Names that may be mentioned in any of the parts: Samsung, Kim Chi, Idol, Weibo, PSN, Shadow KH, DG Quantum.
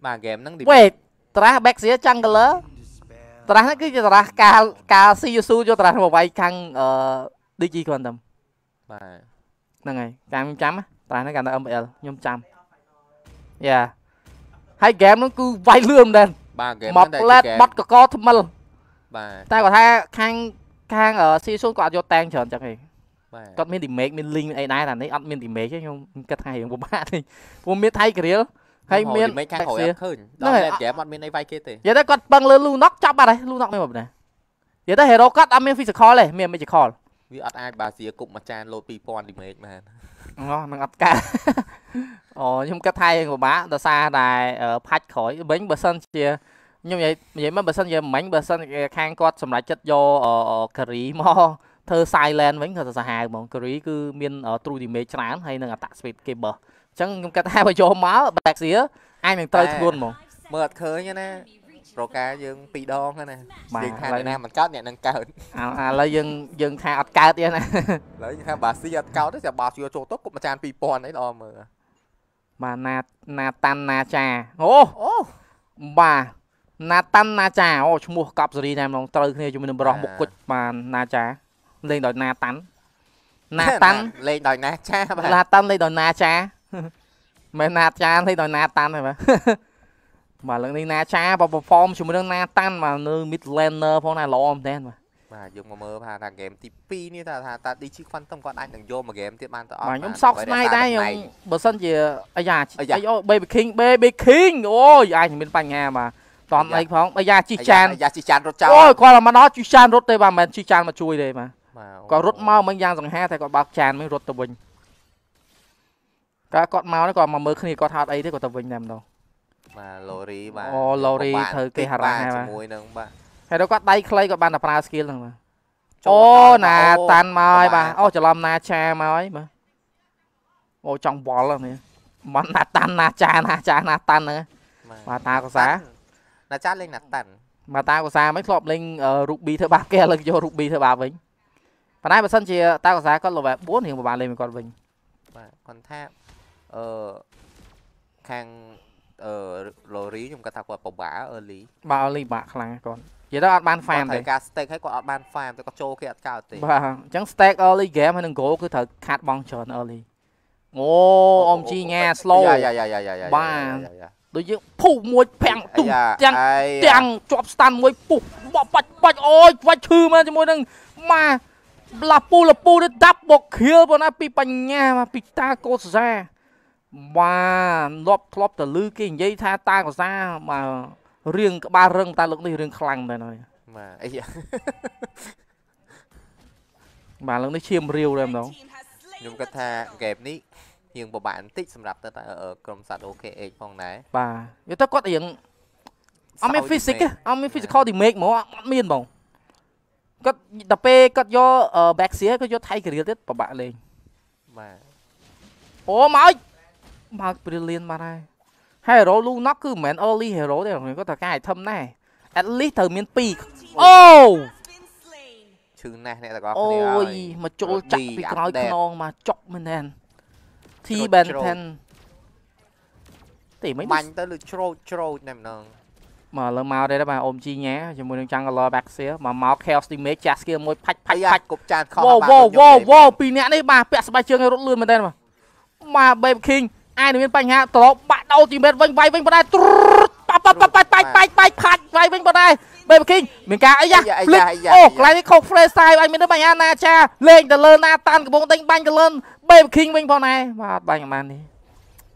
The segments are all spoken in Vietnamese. Wait, terah back sih cang keler. Terahnya kita terah kasih Yusu jo terah mau baik cang DG Quantum. Này, cam chấm á, tại nó gần là âm l nhôm chấm. Yeah, hai game nó cứ vay lươm lên. Một lát bắt cả co thâm mờ. Ta có thấy khang khang ở season có vô tan chờn chẳng hề. Còn miền thì mệt miền linh ai này là đấy, ăn miền thì mệt chứ không cái thằng hiền của ba thì, vùng miền Thái kia, hay miền mấy khang hồi hơn. Đó là game ăn miền này vay kia thì. Vậy ta còn bằng lên luôn nóc chắp vào đây, luôn nóc mấy một này. Vậy ta hero cắt ăn miền phi sẽ khó này, miền mới chỉ khó. Vì ắt ai bà xìa cụm mà chan lột pi pon đi mệt mà nó nâng ắt cả nhưng cái thay của bá đã xa đài ở phát khỏi bánh bờ sân chia nhưng vậy vậy mà bờ sân giờ mảnh bờ sân khang quát sầm lại chất vô ở curry mo thơ sai lên bánh thơ hà mà curry cứ miên ở trui thì mệt chán hay nâng tạ speed kia bờ chẳng nhưng cái thay mà vô máu bạc xìa ai mình tơi luôn mà mệt khơi nha nè rồi cả dương pi đo thế này điện thoại nam mình cắt nhẹ nâng cao lấy dương dương thay ắt cao thế này lấy thay bà xí ắt cao đấy là bà xí cho tốt cũng mà chan pi pon đấy lo mà na tan na trà ô bà na tan na trà ô mua cặp rồi đi nam lòng tơi thế cho mình bỏ một cục mà na trà lên đòi na tan lên đòi na trà na tan lên đòi na trà mà na trà thấy đòi na tan rồi mà lần này na cha và perform chúng mình na tan mà nơi midlaner phong này lo đen mà dùng mà mơ pha là game tivi ní ta đi chỉ quan tâm con anh đừng vô mà game tiếp ban tao mà nhóm sóc mai đây bờ sân gì ấy baby king ôi ai mình banh nghe mà toàn này phong chi chan rốt cháo ôi coi là mà nó chi chan rốt đây mà mình chi chan mà chui đây mà còn rốt mau mình giang rằng ha thì còn bạc chan mới rốt tàu bình cả con mau nó còn mà mơ khi có thao ấy thế còn tàu bình làm đâu mà lori mà lori thời kỳ hà lan mà hay đó có tay clay có ban là pra skill mà nà tan mai bà chờ làm na cha mai mà trong bò là nè món na tan nữa mà ta có giá là chát lên nạt tan mà ta có giá mấy lọp lên ruby thứ ba kia lên vô ruby thứ ba vĩnh và nay mà sân chị ta có giá có lò vẹt 4 hiện của bạn lên mình còn vĩnh còn tháp khang lori chúng ta thắc qua bầu bả early bả khang còn vậy đó ban fan này cả stack hay còn ban fan tôi có trâu kia cao tiền chẳng stack early game hay đừng cố cứ thở khát bong tròn early ông chi nghe slow ba đối với phụ môi phèn tung chàng chọc stand môi phụ bạch ôi vạch hư mà cho môi đừng mà là pu để đắp bọc kia bọn nó bị bành nha mà bị ta cô ra và lọp từ lư cái dây tha ta của ra mà riêng ba rừng ta lượn đi riêng khăn này rồi mà ấy mà lượn đi chiêm riêu đây đâu dùng cái tha kẹp ní nhưng bộ bạn tích sầm rạp ta ở công sản ok phòng này bà người ta có tiếng ông ấy physical thì make máu miên bồng cắt đập pe cắt do back xía cắt do thay cái gì tết của bạn lên mà ô mày mà brilliant mà này hero luôn nó cứ mến early hero để mình có thể cài thâm này at least thời miền Pi chừng này này là có ôi mà trôi chặt bị nói con mà chọc mình nè thì bền thân thì mấy bánh tới lượt trôi nè mà lần mau đây đó bà ôm chi nhé cho mình trăng lo bạc xía mà máu keo thì mấy chát kia môi phách cục tràn không wow Pi nhẽ đấy bà bẹt bài chương này rút luôn mình đây mà baby king ai đến bên banh ha tỏ bạn đâu thì bên vênh vai vênh vào đây vai vênh vào đây baby king mình cá ấy da lại không freestyle anh mới đến banh na cha lên từ lên na tan cái bóng đánh banh từ lên baby king vênh vào này mà banh màn đi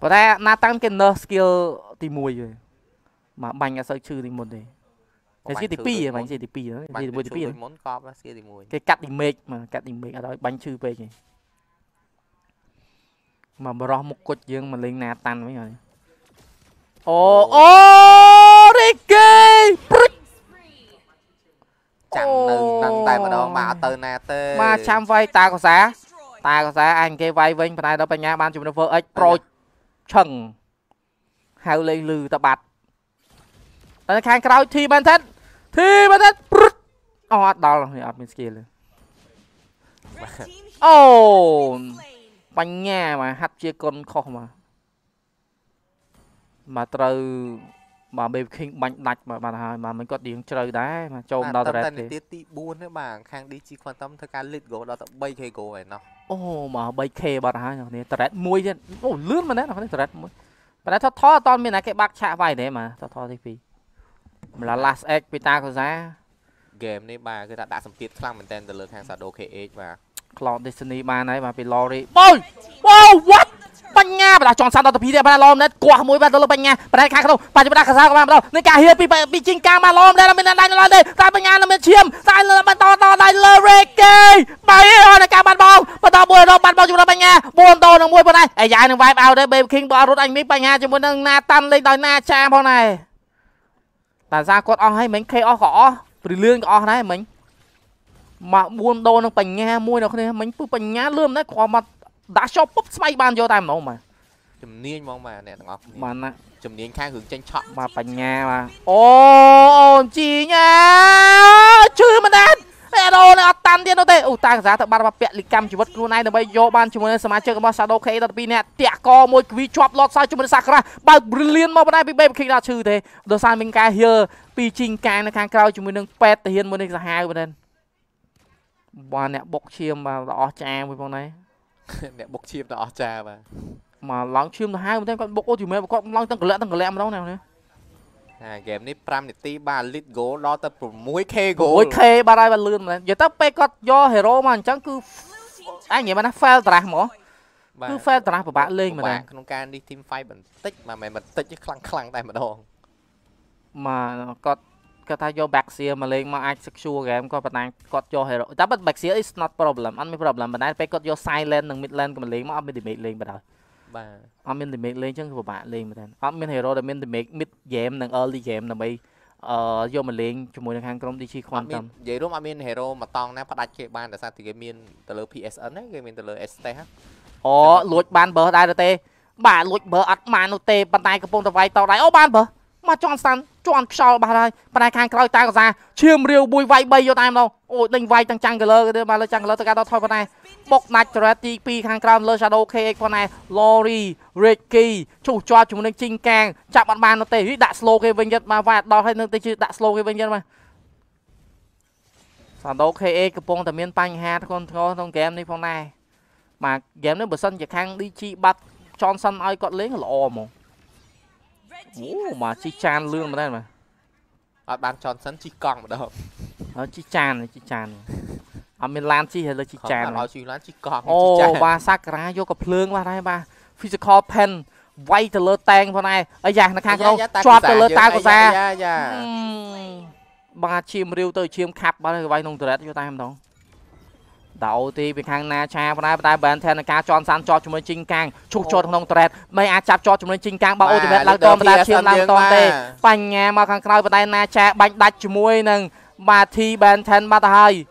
vào đây na tan cái nơ skill thì mùi rồi mà banh là sợ trừ thì một đấy cái gì thì Pi banh gì thì Pi đó gì thì Pi món cọp đó kia thì mùi cái cắt thì mệt mà cắt thì mệt ở đó banh trừ về mà bỏ một cột dương mà lên na tan mấy rồi Ricky chẳng nâng tay mà đó mà từ na tê mà chăm vay ta có giá anh kia vay vinh phải đó phải nhà ban chúng nó vợ ếch pro chừng hào lên lư ta bạt ta khang cào thi bản thân đó là người admin skill bánh nha mà hắt chia con khó mà mà từ mà bên khi mạnh đạch mà mình có điện trời đá mà cho nó ra thì buôn nữa mà khang đi chi quan tâm thời gian lịch gỗ đó tập bay khe gỗ này nó ô mà bay khe bật hả này tẹt môi chứ ô lướt mà đấy nó tẹt môi mà đấy thọt thọ toàn bên này cái bạc chạ vài đấy mà thọt thọ thì phi là last egg pita có giá game này bà cứ đã sầm tiệt sang mình tên từ lượt hàng sạt đồ khe và cloud destiny ba này mà bị lorry boy wow what bánh nha và chọn sao đó tập đi bà lom đấy quả mối bà đó là bánh nha bà đây khai không bà chúng ta khai sao các bạn đâu nên cả hiệp bị chinh cang mà lom đây là mình đang lên đây ra bánh nha là mình chiêm ra là bạn to to đây loreke bà yêu là cả bạn bao bà to bùi đâu bạn bao chúng ta bánh nha buồn to nó mui bên này ai dài nó vai bao đây bên king bỏ rút anh biết bánh nha chúng muốn đang na tan lên đòi na cha bao này là ra con on hay mình khe o gõ từ lương on đấy mình mà buồn đô nó bánh nha mui nó không mình cứ bánh nha lươm đấy có mặt đã cho búp bay ban vô tam nổ mà chùm niên mong mà nè ngọc mà nè chùm niên khang hưởng tranh chọn mà bành nhà mà ô chi nha chưa mà đen đồ này tan tiền đâu tê ô ta giá thật ba bạc pẹt lịch cam chỉ vật luôn này là bây vô ban chùm này mà chơi cái bao sao đâu khay đặt pin nè tẹt co môi quý chọc lót sao chùm này sạc ra bao brilliant mà bữa nay bị bê khi nào trừ thế đồ sao mình cài here pi chinh cài nó khang cao chùm mình đang pet thì hiền muốn đi ra hai bữa đen ba nè bốc chiêm mà đó cha với con này nè bốc chim đó cha mà lóng chim là hai con con bốc thì mình con lóng tăng lẹ mà đâu nào nè game này pram nít tí ba lít gỗ đó ta muối khe gỗ muối khe ba đây ba lươn mà giờ tấp pe con do hero mà chẳng cứ anh nghĩ mà nó fail trạc mỏ cứ fail trạc của bạn lên mà này không can đi team fight mình tích mà mày mình tích chứ khăng đây mà đồ mà con cái thay do bạc xia mà lên mà ai sexual game có bạn này cọt do hero đáp bật bạc xia is not problem anh mới problem bạn này phải cọt do silent nâng mid lane của mình lên mà admin mid lên bắt đầu admin mid lên chứ của bạn lên mà admin hero admin mid game nâng early game là bị do mình lên cho mùi hàng công DG Quantum vậy đúng admin hero mà toàn nè bắt đặt cái ban tại sao thì game min từ lơ PSN ấy game min từ lơ STH ó lùi ban bờ đây rồi bạn lùi bờ admin nó tê bạn này cái phong tao vai tao đây ó ban bờ mà chọn sẵn chọn sau bà đây bà này khang coi ta có ra chiêm riêu bùi vai bay vô tay đâu ôi đánh vai tăng trăng lơ đưa mà lơ trăng lơ tất cả đó thôi con này bốc nạch strategy khang crown lơ shadow khe con này lori ricky chủ cho chúng mình chinh càng chạm bạn bàn nó tê đã slow khe vinh nhất mà vạt đó hay nâng tê chứ đã slow khe vinh nhất mà shadow khe cái bông tầm miên panh ha con thôi trong game đi phong này mà game nó bờ sân chỉ khang đi chi bắt chọn sân ai còn lấy là o mà mà chi chan lương mà đây mà bạn chọn sẵn chi còn đâu nó chi chan à mình lan chi hay là chi chan nói chuyện lan chi còn ô ba sakra vô cặp lương ba đây ba physical pen vay từ lơ tang vào này ấy già nó khang đâu cho từ lơ tang của ra ba chim riêu tới chim khap ba đây vay nông từ đấy vô tay em đâu đầu thì việc hàng na cha vào đây tại bạn theo là cá chọn sẵn cho chúng mình chinh càng chụp cho thằng nông trệt mấy ai chạp cho chúng mình chinh càng bao ô thì mẹ lao con ta chiên lao con tê bánh nhà mà càng coi vào đây na cha bánh đặt chùm môi nừng mà thì bạn thân ba tay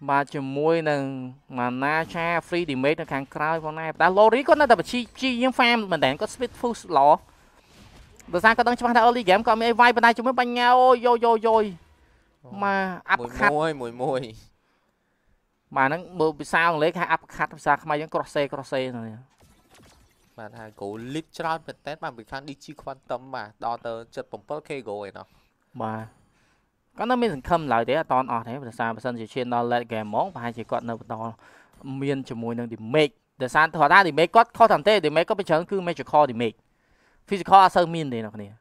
ba chùm môi nừng mà na cha free thì mấy thằng càng coi vào này đã lori con nó đã bị chi những fan mình để có speed full lọ rồi sang có đang chơi early game còn mấy vai bên đây chúng mình bánh nhau ôi rồi mà áp khát mùi mà nó bị sao lấy cái áp khát sao không ai những cross xe này mà thằng cổ lít tròn bật test mà bị khang đi chi quan tâm mà đo tờ chật bấm bớt kêu rồi nó mà có nó mới thành khâm lại đấy là toàn ở thế mà sao mà sân chỉ trên đó lại kèm món và hai chỉ còn đâu to miên chùm mùi đang thì make để sao thỏa ra thì mấy có khó thằng tê thì mấy có bị chấn cứ mấy chục kho thì make physical sơ min thì nó này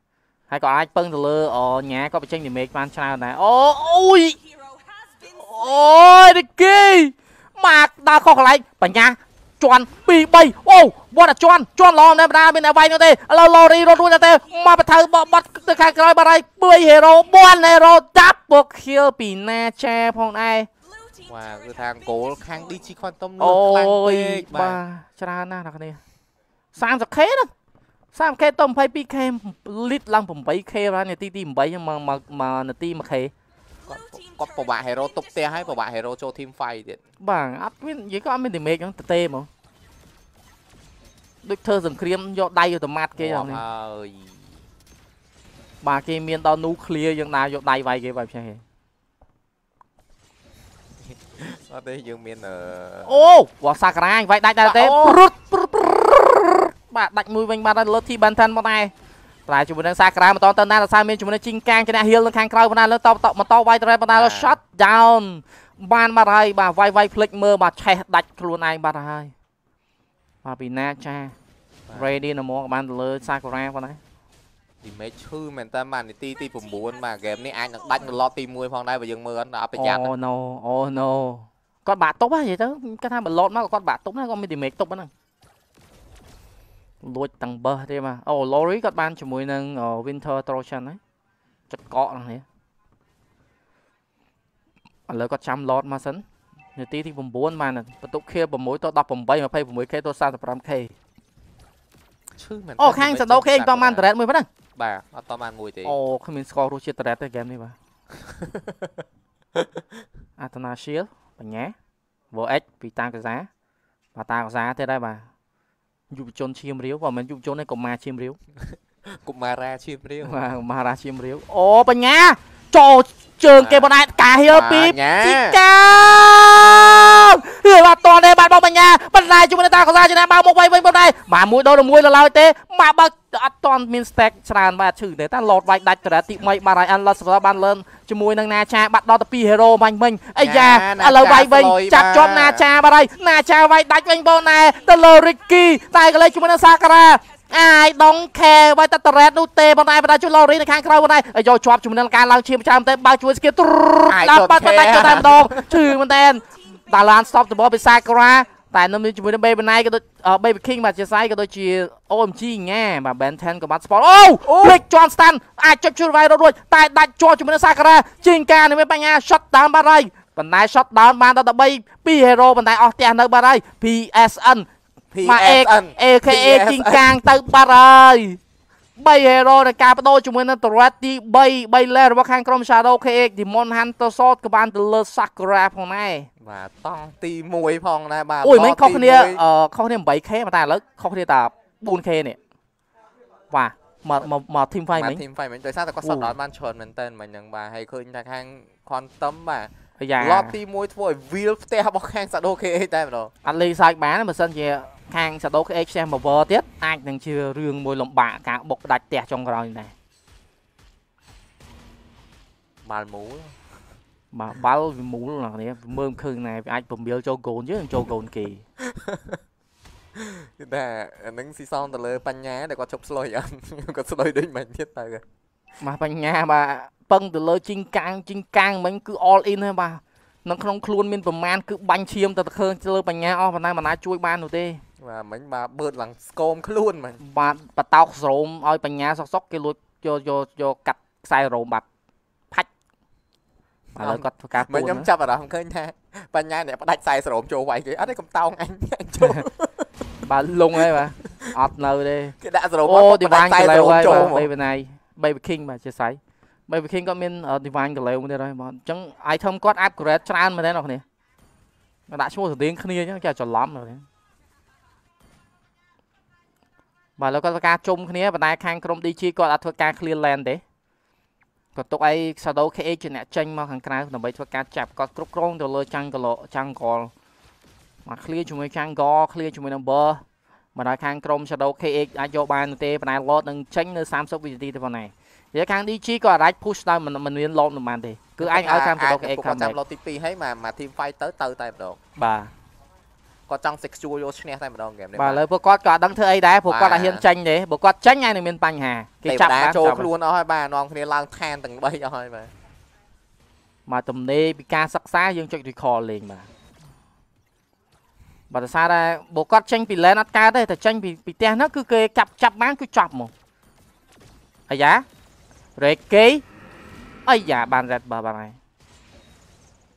hay còn ai bưng từ lơ ở nhà có bị tranh thì make ban sao này ô ôi ôi Dicky mà ta khó lại bà nha chọn bị bay ô bọn là chọn lo nên ra bên này vay nó đi lo đi rồi ra tê mà bà thơ bắt từ khai coi bà đây bươi hero bọn hero đáp buộc khiêu bị na che phong này và cái thằng cố khang đi chi quan tâm ôi bà cha na là cái này sang giật khé đó sang khé tôm phải bị khé lít lăng bầm bấy khé ra này tìm bấy mà tìm mà khé có bộ bạn hero tục te hay bộ bạn hero cho team fight điện bằng admin gì có admin thì mệt lắm tê mà được thơ dừng cream do đầy rồi tầm mát kia rồi này bà kia miền tao nuclear dương nào do đầy vay kia vậy chứ ở đây dương miền ở ô quả sakra anh vậy đây đây tê បាទ ដាច់ 1 វិញ បាទ លុត ធី បាន ថាន មក ដែរ តែ ជាមួយ នឹង សា ក្រា មិន ត ទៅ ណា ដល់ សា មាន ជាមួយ នឹង ជីង កាង ជា អ្នក heel នៅ ខាង ក្រៅ បណ្ដា លើ ត ប ត ម៉ូតូ វាយ ត្រែ បណ្ដា លើ shot down បាន បាទ ហើយ បាទ វាយ ផ្លិច មើល បាទ ឆេះ ដាច់ ខ្លួន ឯង បាទ ហើយ បាទ ពី ណា ចា ready នៅ មក បាន ទៅ លើ សា ក្រា ផង ដែរ damage ឈឺ មែន តា បាន នាទី ទី 9 បាទ game នេះ អាច នឹង ដាច់ នៅ lot ទី 1 ផង ដែរ បើ យើង មើល អត់ ប្រយ័ត្ន អូ no oh no គាត់ បាក់ តុប ហ្នឹង និយាយ ទៅ គាត់ ថា បើ lot មក គាត់ បាក់ តុប ហ្នឹង គាត់ មាន damage តុប ហ្នឹង lôi tầng bờ thế mà oh Lori các bạn chỉ muốn nâng Winter Trojan đấy chặt cọ này lời có trăm lót mà sấn người tí thì vùng 4 mà này bắt tục kia vùng mũi tôi đọc vùng bay mà phay vùng mũi kia tôi sao tập làm khay oh khang sấn đâu khay to man tẹt mùi bắt bà to man mùi thì oh không biết score ruột chia tẹt cái game này bà Athanasius bà nhé vô ích vì ta cái giá và ta có giá thế đây bà dục chôn chim riếu và mình dục chôn này cũng ma chim riếu cũng ma ra chim riếu mà ra chim riếu ô bà nhá cho trường kia bọn ai cả hiếu pip chao hiểu bà toàn đây bạn bao bà nhá bên này chúng ta có ra cho nên bao một quay bên bên này mà mũi đâu là mũi là lao tế mà bà toàn min stack sàn và chửi để ta lọt vạch đặt ra tị mày bà này ăn lót ra ban lên cho mũi năng na cha bắt đó tập hero mạnh mình ấy già lời vạch vinh chặt cho na cha bà đây na cha vạch đặt vinh bọn này tên lờ Ricky tay cái lấy chúng ta Sakura ai đóng khe vai ta tẹt nút tê bên này bên đây chú Lori này khang khâu bên này ai cho chọc chúng ta càng lao chim chạm tê bao chuối kia đập bắt bên đây cho ta một đòn chửi bên đây ta lan stop từ bỏ bên Sakura tại năm nay chúng mình bay bên này cái tôi bay king mà chia sai cái tôi chỉ OMG nghe mà Benton của bạn sport oh click Johnston ai chụp chụp vai rồi tại đặt cho chúng mình Sakura chinh ca này mới bay nha shot down bên đây shot down ban ta bay pi hero bên này ở tiền đâu bên đây PSN mà AKA chinh cang từ bên đây bay hero này cà đôi chúng mình là Torati bay bay lên và khang Chrome Shadow KX thì Mon Hunter Sword các bạn từ lơ Sakura phòng này và tông ti mùi phòng này bà ui mấy không kia không thêm 7k mà ta lớn không kia ta 4k này và mà team fight mình tại sao ta có sọt đó ban chọn mình tên mình nhưng bà hay khơi nhà khang Quantum mà lót ti mùi thôi view teo bọc khang Shadow KX đây rồi anh ly sai bán này mà sân gì khang Shadow KX xem mà vờ tiết anh đang chưa riêng môi lòng bạ cả bọc đạch tè trong rồi này bàn mũ mà bao mũ luôn là thế mơ khương này anh bấm biếu cho gôn chứ cho gôn kỳ để nâng xì son từ lời pan nhá để có chụp sloi ăn có sloi đinh mình thiết tay rồi mà pan nhá mà băng từ lời chinh cang mình cứ all in thôi bà nó không luôn mình bầm man cứ bánh chiêm từ khương từ lời pan nhá o hôm nay mà nói chui ban đầu tê và mình bà bớt lằng scom luôn mình bà tao rôm oi pan nhá sọc sọc cái lối cho cắt sai rôm bạch mà nó cắt cá cuốn mình chấp vào đó không khơi nha ban nhai này bắt đạch sai sồm trâu vậy cái ở đây cầm tao anh trâu bà lung ấy mà ọt nâu đi cái đã sồm bắt đạch sai sồm trâu mà bên này baby king mà chia sẻ baby king có miên ở divine cái lều như thế rồi mà chẳng ai thâm có upgrade tràn mà thế nào này đã số thử tiếng kia chứ kêu tròn lắm rồi mà nó có cá chung kia bên này khang Chrome DG còn là thuộc cá clear land đấy còn tụi ấy sau đó khi chuyện này tranh mà hàng cái là bây giờ cá chạp có cướp rong rồi lôi trăng lộ trăng còn mà clear chúng mình trăng go clear chúng mình làm bơ mà nói khang Chrome sau đó khi ai vô bàn tê và này lót đang tranh nơi Samsung VT thế vào này giờ khang đi chi có right push down mình liên lộn được màn thì cứ anh ở khang sau đó khi không làm lót TP hết mà team fight tới từ tay được bà có trăng sạch chui vô snare tay vào game này bà lời bố con có đăng thơ ấy đấy bố con là hiên tranh đấy bố con tránh ai này miền bành hà cái chặt đá trôi luôn đó hai bà non kia lang than từng bay cho hai bà mà tầm này bị ca sắc xa dương chuyện record liền mà tại sao đây bố con tranh bị lên nát ca đây thì tranh bị te nó cứ kê chập bán cứ chọc một ấy giá rồi ký ấy giá bàn rệt bà này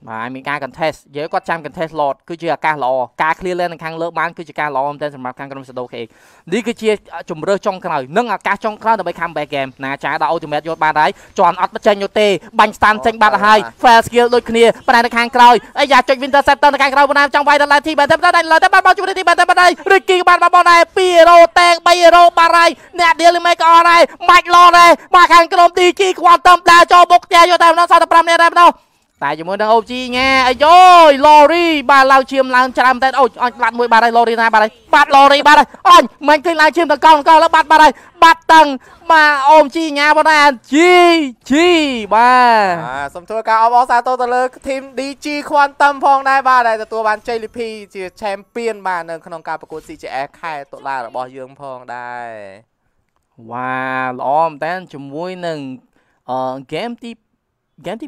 mà anh mình ca cần test dễ có trăm cần test lọt cứ chia ca lò ca clear lên khang lỡ bán cứ chia ca lò ông tên mà khang Chrome Shadow KX đi cứ chia chùm rơ trong cái này nâng ca trong cái này để comeback game nà trái đã ultimate vô ba đấy tròn ắt bất tranh vô tê banh stand tranh ba hai fair skill đôi kia bên này là khang Chrome ấy giờ chơi Interceptor là khang Chrome bên này trong vai là lại thì bên đây là tép bắt bao chung đi bên đây Ricky bạn bao này Piero tang Piero ba này nè Daily Maker này mạch lò này ba khang Chrome DG Quantum đã cho bốc che vô tay nó sao tập làm này đâu Tại chúng ta chi nghe. Ây dồi, Lori, bà lao chiêm làm chạm tên. Ôi, lặn mũi bà đây, Lori ra bà đây. Bắt Lori bà đây. Ôi, mình thích lao chiêm tầng con nó bắt bà đây. Bắt tầng mà ôm chi nha bọn anh. Chi bà. À, xong thua cao ôm xa tôi lực team DG Quantum phong đây bà đây. Tôi bán JLP chỉ champion bà nâng khăn nông cao bà của CJF khai tụi là bỏ dương phong đây. Wow, ôm tên chùm vui nâng game tiếp